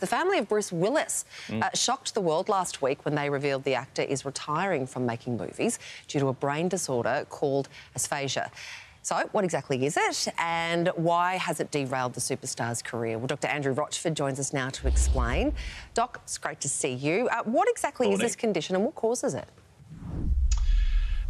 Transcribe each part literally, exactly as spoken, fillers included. The family of Bruce Willis mm. uh, shocked the world last week when they revealed the actor is retiring from making movies due to a brain disorder called aphasia. So, what exactly is it and why has it derailed the superstar's career? Well, Dr Andrew Rochford joins us now to explain. Doc, it's great to see you. Uh, what exactly Morning. is this condition and what causes it?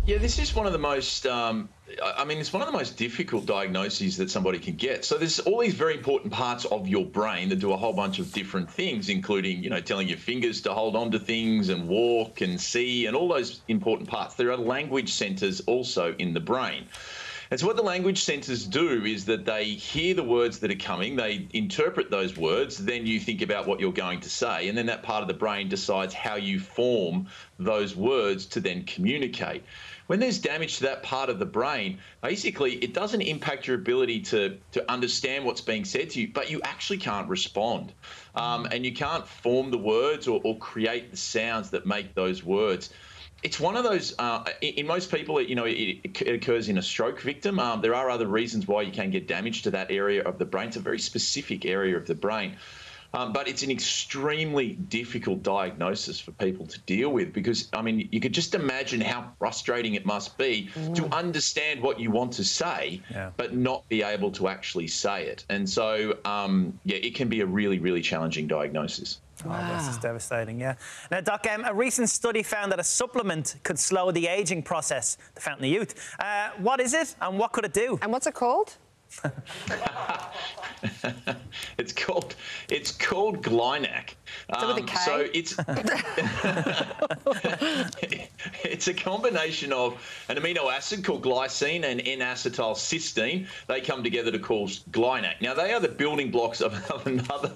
Yeah, this is one of the most, um, I mean, it's one of the most difficult diagnoses that somebody can get. So there's all these very important parts of your brain that do a whole bunch of different things, including, you know, telling your fingers to hold on to things and walk and see and all those important parts. There are language centres also in the brain. And so what the language centres do is that they hear the words that are coming, they interpret those words, then you think about what you're going to say, and then that part of the brain decides how you form those words to then communicate. When there's damage to that part of the brain, basically it doesn't impact your ability to, to understand what's being said to you, but you actually can't respond. Um, and you can't form the words or, or create the sounds that make those words. It's one of those, uh, in most people, you know, it, it occurs in a stroke victim. Um, there are other reasons why you can get damage to that area of the brain. It's a very specific area of the brain. Um, but it's an extremely difficult diagnosis for people to deal with because, I mean, you could just imagine how frustrating it must be mm. to understand what you want to say, yeah. but not be able to actually say it. And so, um, yeah, it can be a really, really challenging diagnosis. Wow. Oh, this is devastating, yeah. Now, Doc, um, a recent study found that a supplement could slow the ageing process, the Fountain of Youth. Uh, what is it and what could it do? And what's it called? it's called it's called Glynac. Um, so it's it's a combination of an amino acid called glycine and N acetylcysteine. They come together to cause Glynac. Now they are the building blocks of another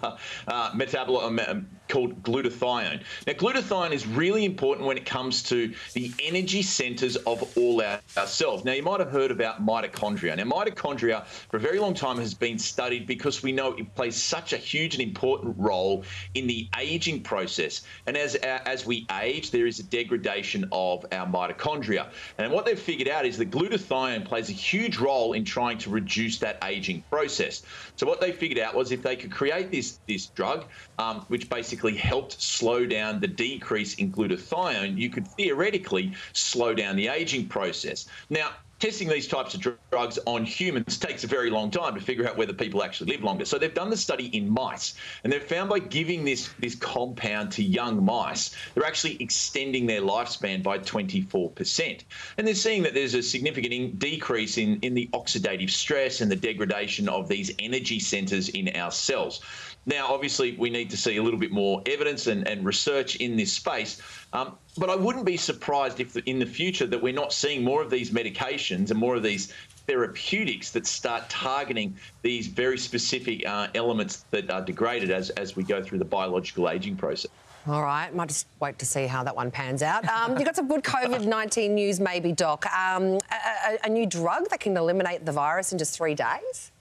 uh, metabolite called glutathione. Now glutathione is really important when it comes to the energy centers of all our, our cells. Now you might have heard about mitochondria. Now mitochondria for a very long time has been studied because we know it plays such a huge and important role in the aging process. And as, as we age, there is a degradation of our mitochondria. And what they've figured out is that glutathione plays a huge role in trying to reduce that aging process. So what they figured out was if they could create this, this drug, um, which basically helped slow down the decrease in glutathione, you could theoretically slow down the aging process. Now, testing these types of drugs on humans takes a very long time to figure out whether people actually live longer. So they've done the study in mice, and they've found by giving this, this compound to young mice, they're actually extending their lifespan by twenty-four percent. And they're seeing that there's a significant in decrease in, in the oxidative stress and the degradation of these energy centers in our cells. Now, obviously, we need to see a little bit more evidence and, and research in this space. Um, But I wouldn't be surprised if in the future that we're not seeing more of these medications and more of these therapeutics that start targeting these very specific uh, elements that are degraded as, as we go through the biological ageing process. All right, might just wait to see how that one pans out. Um, you've got some good COVID nineteen news maybe, Doc. Um, a, a new drug that can eliminate the virus in just three days?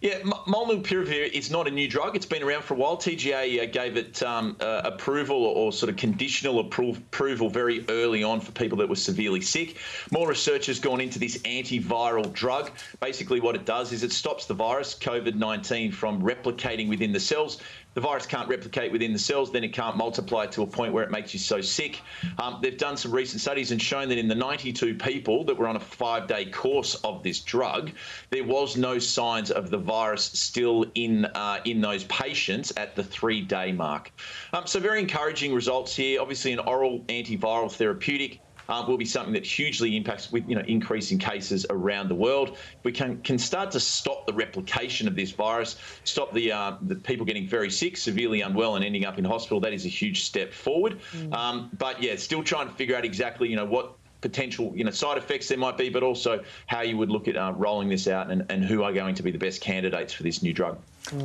Yeah, Molnupiravir is not a new drug. It's been around for a while. T G A uh, gave it um, uh, approval or, or sort of conditional appro approval very early on for people that were severely sick. More research has gone into this antiviral drug. Basically what it does is it stops the virus, COVID nineteen, from replicating within the cells. The virus can't replicate within the cells, then it can't multiply to a point where it makes you so sick. Um, they've done some recent studies and shown that in the ninety-two people that were on a five-day course of this drug, there was no signs of the virus still in, uh, in those patients at the three-day mark. Um, so very encouraging results here. Obviously, an oral antiviral therapeutic Um, will be something that hugely impacts with, you know, increasing cases around the world. We can, can start to stop the replication of this virus, stop the, uh, the people getting very sick, severely unwell and ending up in hospital. That is a huge step forward. Mm. Um, but, yeah, still trying to figure out exactly, you know, what potential, you know, side effects there might be, but also how you would look at uh, rolling this out and, and who are going to be the best candidates for this new drug.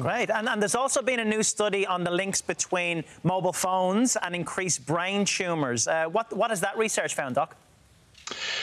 Great. And, and there's also been a new study on the links between mobile phones and increased brain tumours. Uh, what, what has that research found, Doc?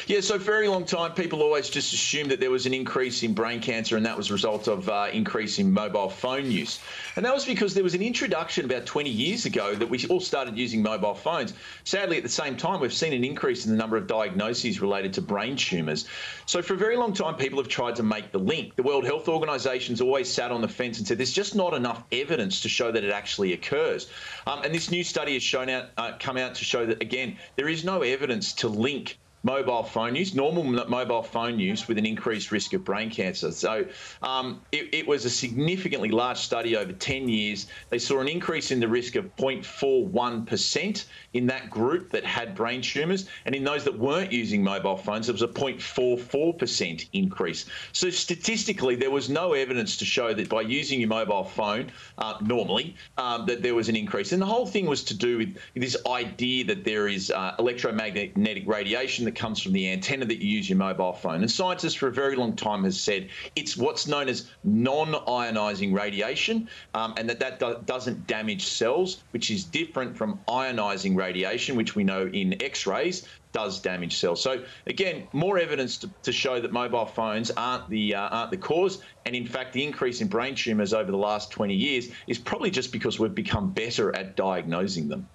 Yeah, so for a very long time, people always just assumed that there was an increase in brain cancer, and that was a result of uh, increase in mobile phone use. And that was because there was an introduction about twenty years ago that we all started using mobile phones. Sadly, at the same time, we've seen an increase in the number of diagnoses related to brain tumours. So for a very long time, people have tried to make the link. The World Health Organization's always sat on the fence and said there's just not enough evidence to show that it actually occurs. Um, and this new study has shown out, uh, come out to show that, again, there is no evidence to link mobile phone use, normal mobile phone use, with an increased risk of brain cancer. So um, it, it was a significantly large study over ten years. They saw an increase in the risk of zero point four one percent in that group that had brain tumours. And in those that weren't using mobile phones, there was a zero point four four percent increase. So statistically, there was no evidence to show that by using your mobile phone uh, normally, um, that there was an increase. And the whole thing was to do with this idea that there is uh, electromagnetic radiation that comes from the antenna that you use your mobile phone. And scientists for a very long time has said it's what's known as non-ionizing radiation, um, and that that do doesn't damage cells, which is different from ionizing radiation, which we know in X-rays does damage cells. So again, more evidence to, to show that mobile phones aren't the uh, aren't the cause. And in fact, the increase in brain tumors over the last twenty years is probably just because we've become better at diagnosing them.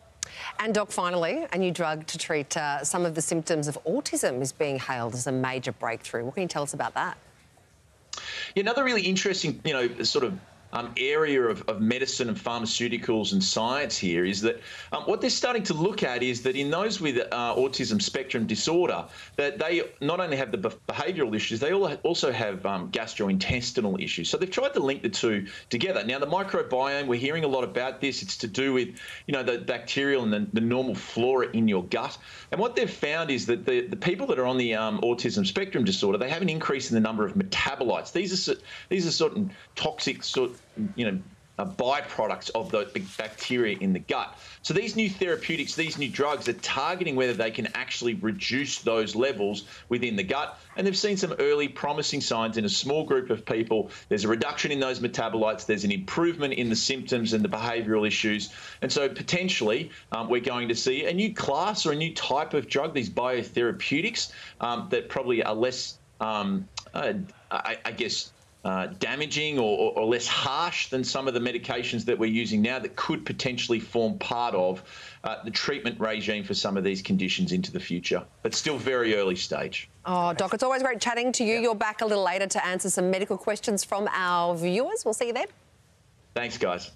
And Doc, finally, a new drug to treat uh, some of the symptoms of autism is being hailed as a major breakthrough. What can you tell us about that? Yeah, another really interesting, you know, sort of um, area of, of medicine and pharmaceuticals and science here is that um, what they're starting to look at is that in those with uh, autism spectrum disorder, that they not only have the behavioural issues, they all also have um, gastrointestinal issues. So they've tried to link the two together. Now, the microbiome, we're hearing a lot about this. It's to do with, you know, the bacterial and the, the normal flora in your gut. And what they've found is that the, the people that are on the um, autism spectrum disorder, they have an increase in the number of metabolites. These are, these are certain toxic sort you know, uh, byproducts of the bacteria in the gut. So these new therapeutics, these new drugs are targeting whether they can actually reduce those levels within the gut. And they've seen some early promising signs in a small group of people. There's a reduction in those metabolites. There's an improvement in the symptoms and the behavioural issues. And so potentially um, we're going to see a new class or a new type of drug, these biotherapeutics um, that probably are less, um, uh, I, I guess, Uh, damaging or, or less harsh than some of the medications that we're using now, that could potentially form part of uh, the treatment regime for some of these conditions into the future, but still very early stage. Oh, Doc, it's always great chatting to you. Yeah. You're back a little later to answer some medical questions from our viewers. We'll see you then. Thanks, guys.